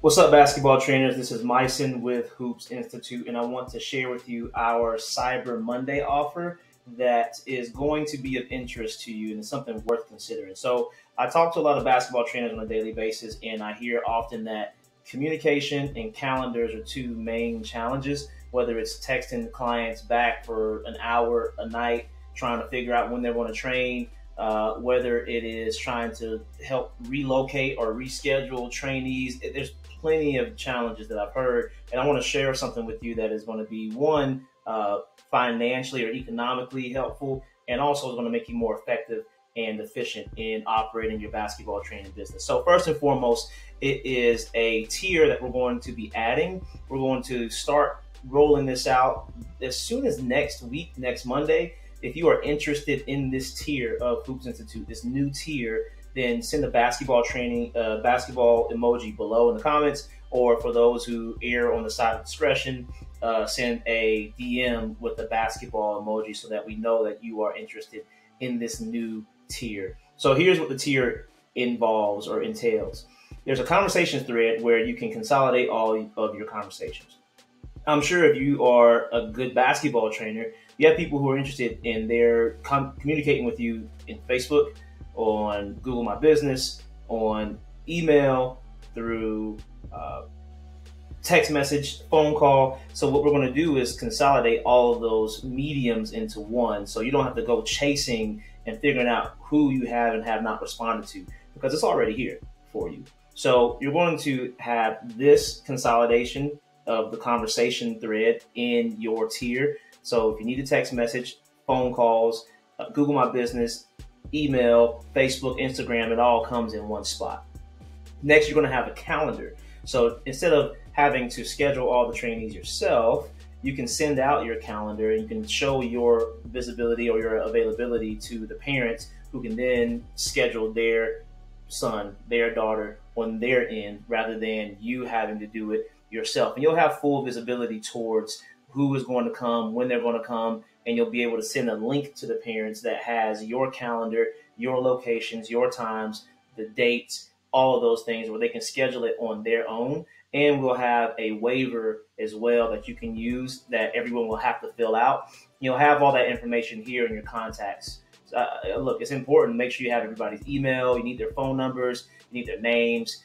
What's up, basketball trainers? This is Myson with Hoops Institute, and I want to share with you our Cyber Monday offer that is going to be of interest to you and is something worth considering. So I talk to a lot of basketball trainers on a daily basis, and I hear often that communication and calendars are two main challenges, whether it's texting clients back for an hour a night, trying to figure out when they're going to train, whether it is trying to help relocate or reschedule trainees. There's plenty of challenges that I've heard, and I want to share something with you that is going to be, one, financially or economically helpful, and also is going to make you more effective and efficient in operating your basketball training business. So first and foremost, it is a tier that we're going to be adding. We're going to start rolling this out as soon as next week, next Monday. If you are interested in this tier of Hoops Institute, this new tier, then send a basketball training, basketball emoji below in the comments, or for those who err on the side of discretion, send a DM with the basketball emoji so that we know that you are interested in this new tier. So here's what the tier involves or entails. There's a conversations thread where you can consolidate all of your conversations. I'm sure if you are a good basketball trainer, you have people who are interested in their communicating with you in Facebook, on Google My Business, on email, through text message, phone call. So what we're going to do is consolidate all of those mediums into one, so you don't have to go chasing and figuring out who you have and have not responded to, because it's already here for you. So you're going to have this consolidation of the conversation thread in your tier. So if you need a text message, phone calls, Google My Business, email, Facebook, Instagram, it all comes in one spot. Next, you're going to have a calendar. So instead of having to schedule all the trainees yourself, you can send out your calendar and you can show your visibility or your availability to the parents, who can then schedule their son, their daughter on their end, rather than you having to do it yourself. And you'll have full visibility towards who is going to come, when they're going to come, and you'll be able to send a link to the parents that has your calendar, your locations, your times, the dates, all of those things, where they can schedule it on their own. And we'll have a waiver as well that you can use, that everyone will have to fill out. You'll have all that information here in your contacts. So, look, it's important. Make sure you have everybody's email. You need their phone numbers. You need their names.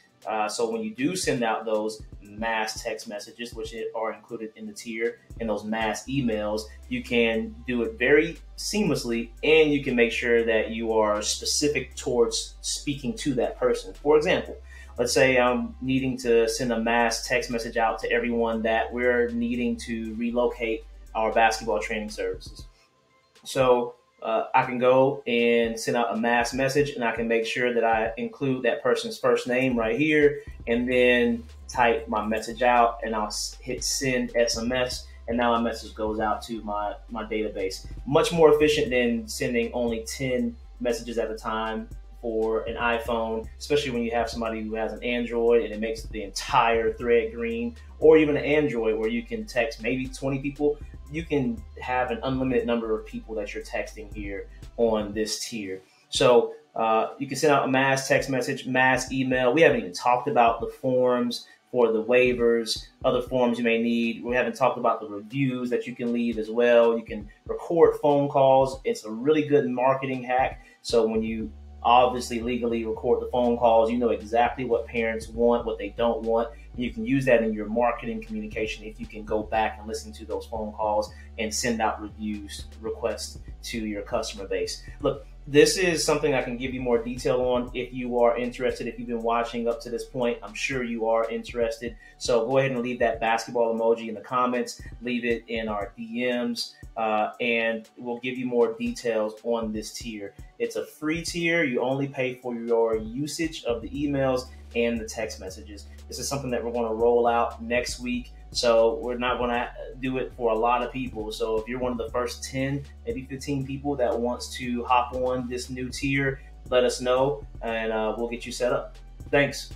So when you do send out those mass text messages, which are included in the tier, and those mass emails, you can do it very seamlessly, and you can make sure that you are specific towards speaking to that person. For example, let's say I'm needing to send a mass text message out to everyone that we're needing to relocate our basketball training services. So I can go and send out a mass message, and I can make sure that I include that person's first name right here, and then type my message out, and I'll hit send SMS, and now my message goes out to my database. Much more efficient than sending only 10 messages at a time for an iPhone, especially when you have somebody who has an Android and it makes the entire thread green, or even an Android where you can text maybe 20 people. You can have an unlimited number of people that you're texting here on this tier. So you can send out a mass text message, mass email. We haven't even talked about the forms for the waivers, other forms you may need. We haven't talked about the reviews that you can leave as well. You can record phone calls. It's a really good marketing hack. So when you obviously legally record the phone calls, you know exactly what parents want, what they don't want. And you can use that in your marketing communication if you can go back and listen to those phone calls and send out reviews requests to your customer base. Look, this is something I can give you more detail on if you are interested. If you've been watching up to this point, I'm sure you are interested. So go ahead and leave that basketball emoji in the comments, leave it in our DMs, and we'll give you more details on this tier. It's a free tier. You only pay for your usage of the emails and the text messages. This is something that we're going to roll out next week. So we're not going to do it for a lot of people. So if you're one of the first 10, maybe 15 people that wants to hop on this new tier, let us know, and we'll get you set up. Thanks.